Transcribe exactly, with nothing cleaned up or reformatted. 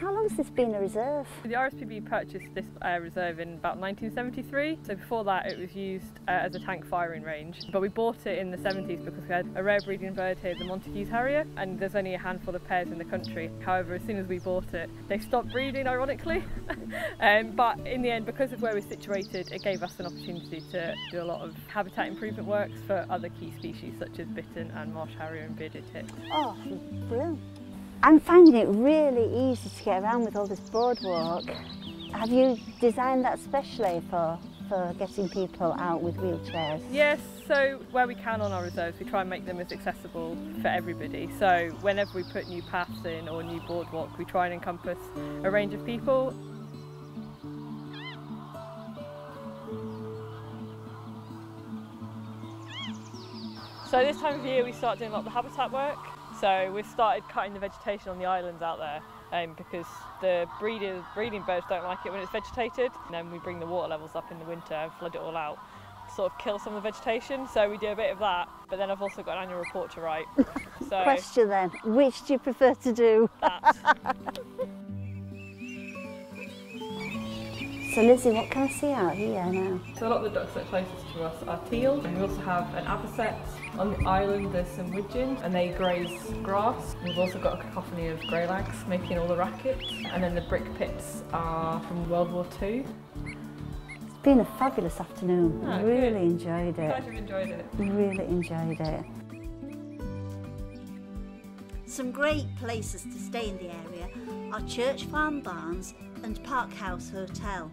How long has this been a reserve? The R S P B purchased this uh, reserve in about nineteen seventy-three, so before that it was used uh, as a tank firing range, but we bought it in the seventies because we had a rare breeding bird here, the Montagu's Harrier, and there's only a handful of pairs in the country. However, as soon as we bought it, they stopped breeding, ironically, um, but in the end, because of where we're situated, it gave us an opportunity to do a lot of habitat improvement works for other key species such as bittern and marsh harrier and bearded tit. Oh, brilliant. I'm finding it really easy to get around with all this boardwalk. Have you designed that specially for, for getting people out with wheelchairs? Yes, so where we can on our reserves, we try and make them as accessible for everybody. So whenever we put new paths in or new boardwalk, we try and encompass a range of people. So this time of year, we start doing a lot of the habitat work. So we've started cutting the vegetation on the islands out there um, because the breeders, breeding birds don't like it when it's vegetated. And then we bring the water levels up in the winter and flood it all out to sort of kill some of the vegetation. So we do a bit of that, but then I've also got an annual report to write. So question then, which do you prefer to do? That. So Lizzie, what can I see out here now? So a lot of the ducks that are closest to us are teal, and we also have an avocet. On the island there's some widgeon, and they graze grass. We've also got a cacophony of grey lags making all the racket, and then the brick pits are from World War Two. It's been a fabulous afternoon. Oh, I really good. enjoyed it. Glad you enjoyed it. Really enjoyed it. Some great places to stay in the area are Church Farm Barns and Park House Hotel.